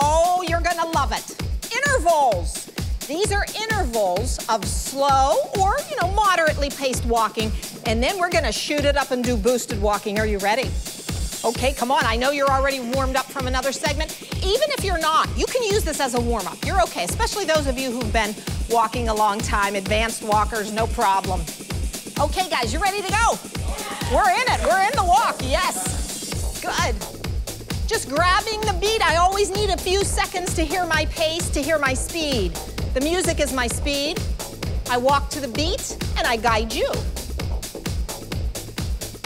Oh, you're gonna love it. Intervals. These are intervals of slow or, moderately paced walking. And then we're gonna shoot it up and do boosted walking. Are you ready? Okay, come on. I know you're already warmed up from another segment. Even if you're not, you can use this as a warm-up. You're okay, especially those of you who've been walking a long time. Advanced walkers, no problem. Okay, guys, you ready to go? We're in it. We're in the walk. Yes. Good. Just grabbing the beat. I always need a few seconds to hear my pace, to hear my speed. The music is my speed. I walk to the beat, and I guide you.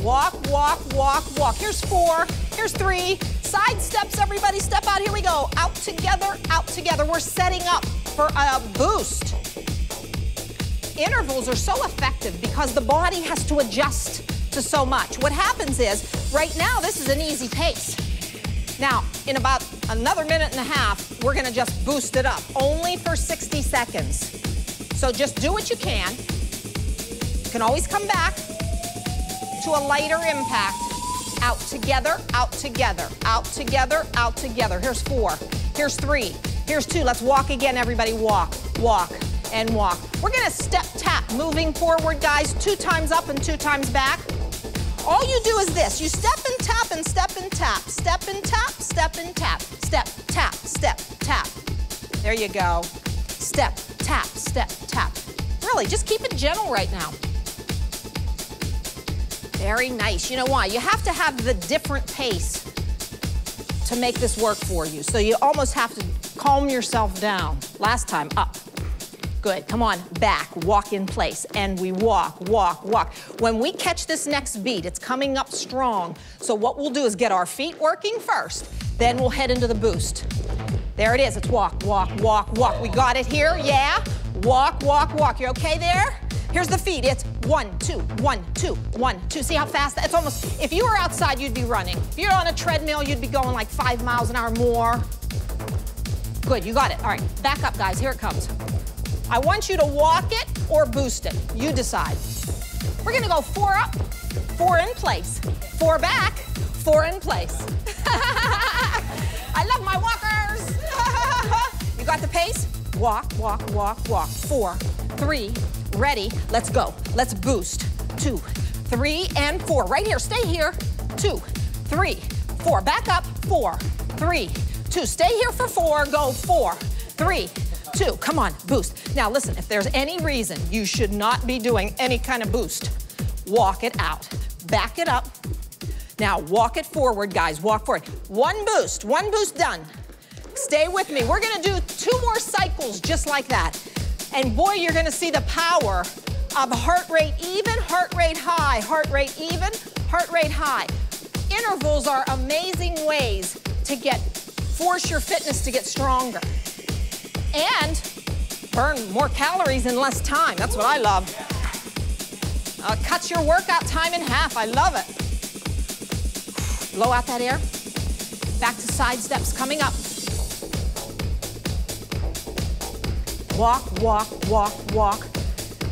Walk, walk, walk, walk. Here's four. Here's three. Side steps, everybody step out. Here we go. Out together, out together. We're setting up for a boost. Intervals are so effective because the body has to adjust to so much. What happens is, right now, this is an easy pace. Now, in about another minute and a half, we're gonna just boost it up, only for 60 seconds. So just do what you can. You can always come back to a lighter impact. Out together, out together, out together, out together. Here's four, here's three, here's two. Let's walk again, everybody. Walk, walk, and walk. We're gonna step tap, moving forward, guys, 2 times up and 2 times back. All you do is this. You step and tap and step and tap, step and tap, step and tap, step, tap, step, tap. There you go. Step, tap, step, tap. Really, just keep it gentle right now. Very nice. You know why? You have to have the different pace to make this work for you. So you almost have to calm yourself down. Last time, up. Good. Come on, back, walk in place. And we walk, walk, walk. When we catch this next beat, it's coming up strong. So what we'll do is get our feet working first. Then we'll head into the boost. There it is. It's walk, walk, walk, walk. We got it here. Yeah. Walk, walk, walk. You okay there? Here's the feet. It's 1, 2, 1, 2, 1, 2. See how fast that? It's almost, if you were outside, you'd be running. If you're on a treadmill, you'd be going like 5 miles an hour more. Good, you got it. All right, back up, guys. Here it comes. I want you to walk it or boost it. You decide. We're gonna go 4 up, 4 in place, 4 back, 4 in place. I love my walkers. You got the pace? Walk, walk, walk, walk. 4, 3. Ready, let's go. Let's boost. 2, 3, and 4. Right here, stay here. 2, 3, 4. Back up. 4, 3, 2. Stay here for 4. Go 4, 3, 2. Come on, boost. Now listen, if there's any reason you should not be doing any kind of boost, walk it out. Back it up. Now walk it forward, guys. Walk forward. One boost done. Stay with me. We're gonna do 2 more cycles just like that. And boy, you're gonna see the power of heart rate even, heart rate high, heart rate even, heart rate high. Intervals are amazing ways to force your fitness to get stronger. And burn more calories in less time. That's what I love. Cuts your workout time in half. I love it. Blow out that air. Back to side steps coming up. Walk, walk, walk, walk.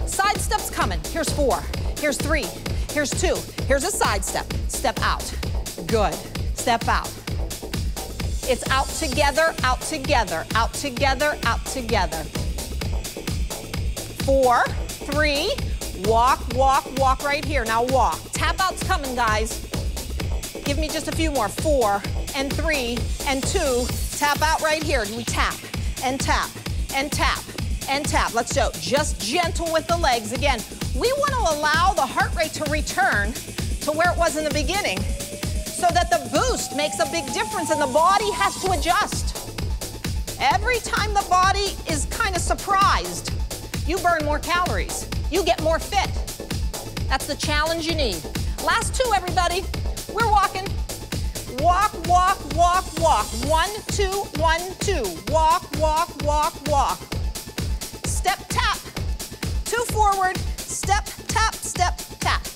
Side steps coming. Here's 4, here's 3, here's 2. Here's a side step. Step out. Good. Step out. It's out together, out together, out together, out together. 4, 3, walk, walk, walk right here. Now walk. Tap out's coming, guys. Give me just a few more. 4, and 3, and 2. Tap out right here. We tap and tap and tap. And tap. Let's go. Just gentle with the legs. Again, we want to allow the heart rate to return to where it was in the beginning so that the boost makes a big difference and the body has to adjust. Every time the body is kind of surprised, you burn more calories. You get more fit. That's the challenge you need. Last 2, everybody. We're walking. Walk, walk, walk, walk. 1, 2, 1, 2. Walk, walk, walk, walk. Step, tap. 2 forward. Step, tap, step, tap.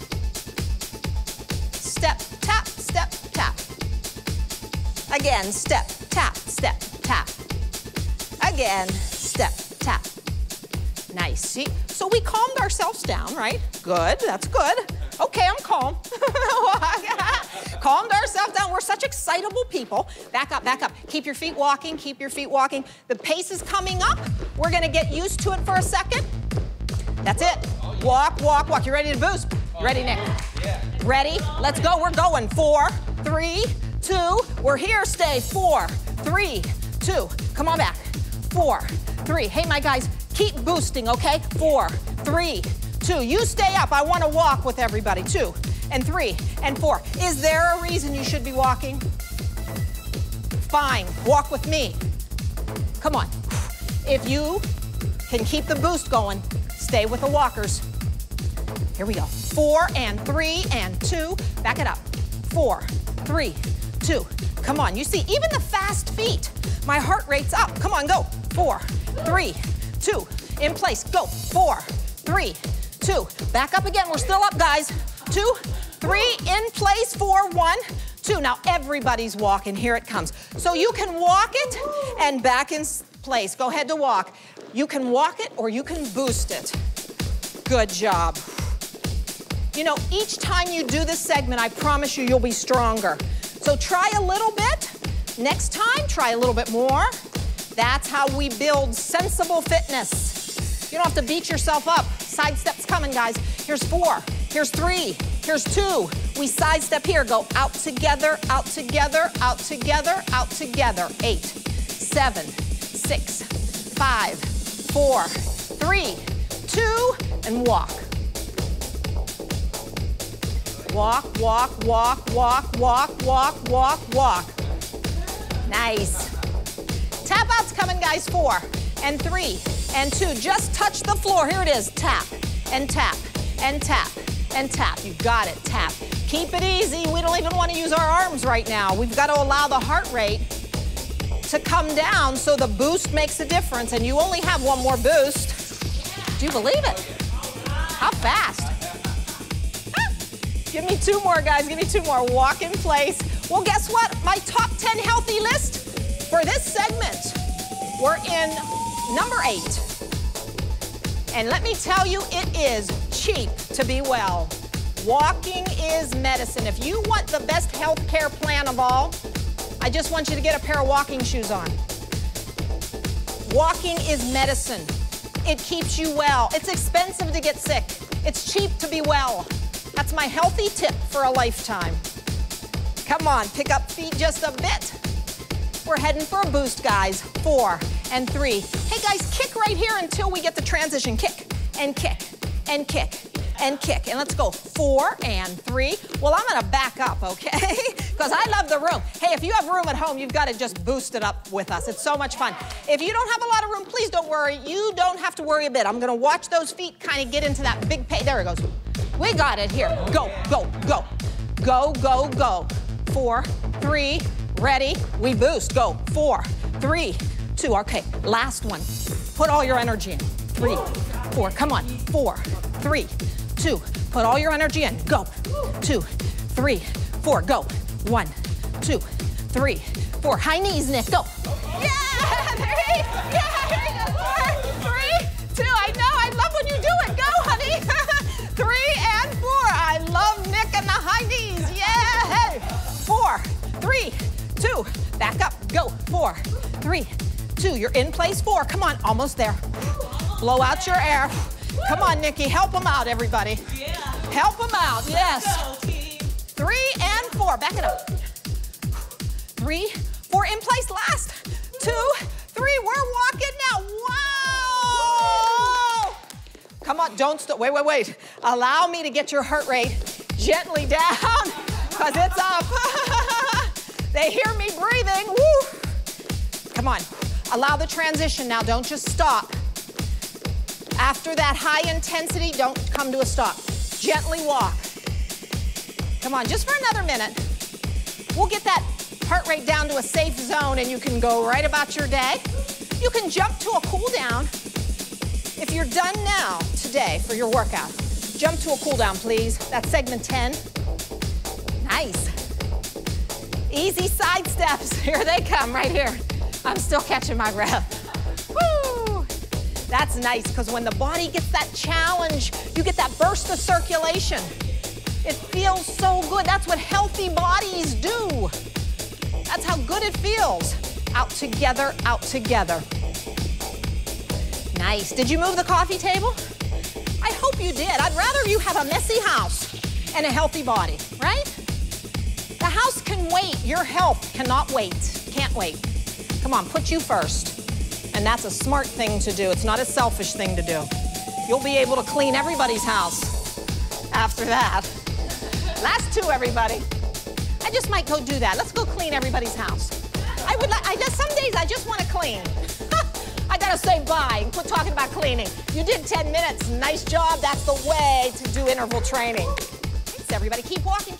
Step, tap, step, tap. Again, step, tap, step, tap. Again, step, tap. Nice. See? So we calmed ourselves down, right? Good. That's good. Okay, I'm calm. Calmed ourselves down. We're such excitable people. Back up, back up. Keep your feet walking, keep your feet walking. The pace is coming up. We're gonna get used to it for a second. That's it. Walk, walk, walk. You ready to boost? Ready, Nick? Ready? Let's go. We're going. 4, 3, 2. We're here. Stay. 4, 3, 2. Come on back. 4, 3. Hey, my guys, keep boosting, okay? 4, 3, 2. You stay up. I want to walk with everybody. 2, and 3, and 4. Is there a reason you should be walking? Fine. Walk with me. Come on. If you can keep the boost going, stay with the walkers. Here we go. 4, and 3, and 2. Back it up. 4, 3, 2. Come on. You see, even the fast feet, my heart rate's up. Come on, go. 4, 3, 2. In place. Go. 4, 3, 2. Back up again. We're still up, guys. 2, 3. In place. 4, 1, 2. Now everybody's walking. Here it comes. So you can walk it and back in place. Go ahead to walk. You can walk it or you can boost it. Good job. You know, each time you do this segment, I promise you, you'll be stronger. So try a little bit. Next time, try a little bit more. That's how we build sensible fitness. You don't have to beat yourself up. Side steps coming, guys. Here's 4, here's 3, here's 2. We sidestep here. Go out together, out together, out together, out together. 8, 7, 6, 5, 4, 3, 2, and walk. Walk, walk, walk, walk, walk, walk, walk, walk. Nice. Tap out's coming, guys. 4, and 3, and 2. Just touch the floor. Here it is. Tap, and tap, and tap, and tap. You got it. Tap. Keep it easy. We don't even want to use our arms right now. We've got to allow the heart rate to come down so the boost makes a difference, and you only have one more boost. Do you believe it? How fast? Give me 2 more, guys. Give me 2 more. Walk in place. Well, guess what? My top 10 healthy list for this segment. We're in number 8. And let me tell you, it is cheap to be well. Walking is medicine. If you want the best health care plan of all, I just want you to get a pair of walking shoes on. Walking is medicine. It keeps you well. It's expensive to get sick. It's cheap to be well. That's my healthy tip for a lifetime. Come on, pick up feet just a bit. We're heading for a boost, guys. 4 and 3. Hey, guys, kick right here until we get the transition. Kick and kick and kick and kick. And let's go. 4 and 3. Well, I'm gonna back up, okay? Because I love the room. Hey, if you have room at home, you've got to just boost it up with us. It's so much fun. If you don't have a lot of room, please don't worry. You don't have to worry a bit. I'm gonna watch those feet kind of get into that big pay. There it goes. We got it here. Go, go, go. Go, go, go. 4, 3, ready. We boost. Go. 4, 3, 2. Okay, last one. Put all your energy in. 3, 4. Come on. 4, 3, 2. Put all your energy in. Go. 2, 3, 4. Go. 1, 2, 3, 4. High knees, Nick. Go. Yeah! There you go. 4, 3, 2. I know. I love when you do it. Go, honey. 3 and 4. I love Nick and the high knees. Yeah. 4, 3, 2. Back up. Go. 4, 3, 2. You're in place. 4. Come on. Almost there. Blow out your air. Come on, Nikki. Help them out, everybody. Help them out. Yes. 3 and 4. Back it up. 3, 4. In place. Last. 2, 3. We're walking now. Wow. Come on. Don't stop. Wait, wait, wait. Allow me to get your heart rate gently down because it's up. They hear me breathing. Woo. Come on. Allow the transition now. Don't just stop. After that high intensity, don't come to a stop. Gently walk. Come on. Just for another minute. We'll get that heart rate down to a safe zone and you can go right about your day. You can jump to a cool down. If you're done now today for your workout, jump to a cool down, please. That's segment 10. Nice. Easy side steps. Here they come right here. I'm still catching my breath. Woo! That's nice because when the body gets that challenge, you get that burst of circulation. It feels so good. That's what healthy bodies do. That's how good it feels. Out together, out together. Nice. Did you move the coffee table? I hope you did. I'd rather you have a messy house and a healthy body, right? The house can wait. Your health cannot wait. Can't wait. Come on, put you first. And that's a smart thing to do. It's not a selfish thing to do. You'll be able to clean everybody's house after that. Last two, everybody. I just might go do that. Let's go clean everybody's house. Some days I just want to clean. I gotta say bye and quit talking about cleaning. You did 10 minutes, nice job. That's the way to do interval training. Thanks, everybody. Keep walking.